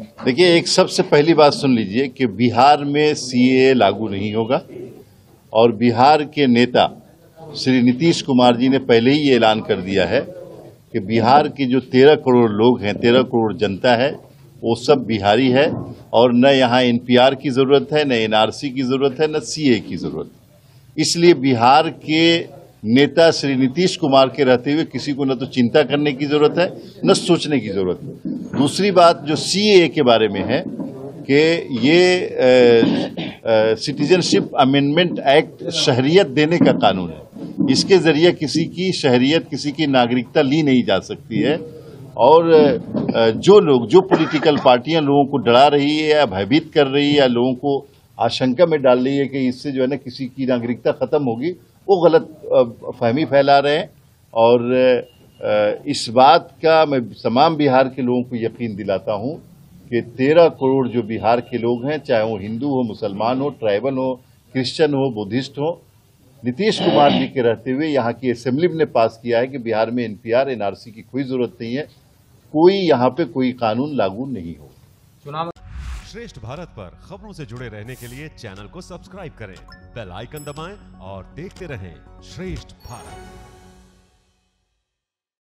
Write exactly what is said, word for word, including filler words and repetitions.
देखिए, एक सबसे पहली बात सुन लीजिए कि बिहार में सीएए लागू नहीं होगा और बिहार के नेता श्री नीतीश कुमार जी ने पहले ही ये ऐलान कर दिया है कि बिहार के जो तेरह करोड़ लोग हैं, तेरह करोड़ जनता है, वो सब बिहारी है और न यहाँ एनपीआर की ज़रूरत है, न एनआरसी की ज़रूरत है, न सीएए की ज़रूरत है। इसलिए बिहार के नेता श्री नीतीश कुमार के रहते हुए किसी को न तो चिंता करने की ज़रूरत है, न सोचने की ज़रूरत है। दूसरी बात जो सीएए के बारे में है कि ये सिटीजनशिप अमेंडमेंट एक्ट शहरियत देने का कानून है। इसके ज़रिए किसी की शहरियत, किसी की नागरिकता ली नहीं जा सकती है। और आ, जो लोग, जो पॉलिटिकल पार्टियां लोगों को डरा रही है या भयभीत कर रही है या लोगों को आशंका में डाल रही है कि इससे जो है ना किसी की नागरिकता ख़त्म होगी, वो गलत फहमी फैला रहे हैं। और इस बात का मैं तमाम बिहार के लोगों को यकीन दिलाता हूं कि तेरह करोड़ जो बिहार के लोग हैं, चाहे वो हिंदू हो, मुसलमान हो, ट्राइबल हो, क्रिश्चियन हो, बुद्धिस्ट हो, नीतीश कुमार जी के रहते हुए यहाँ की असेंबली ने पास किया है कि बिहार में एनपीआर एनआरसी की कोई ज़रूरत नहीं है, कोई यहाँ पे कोई कानून लागू नहीं हो। चुनाव श्रेष्ठ भारत पर खबरों से जुड़े रहने के लिए चैनल को सब्सक्राइब करें, बेल आइकन दबाएं और देखते रहें श्रेष्ठ भारत।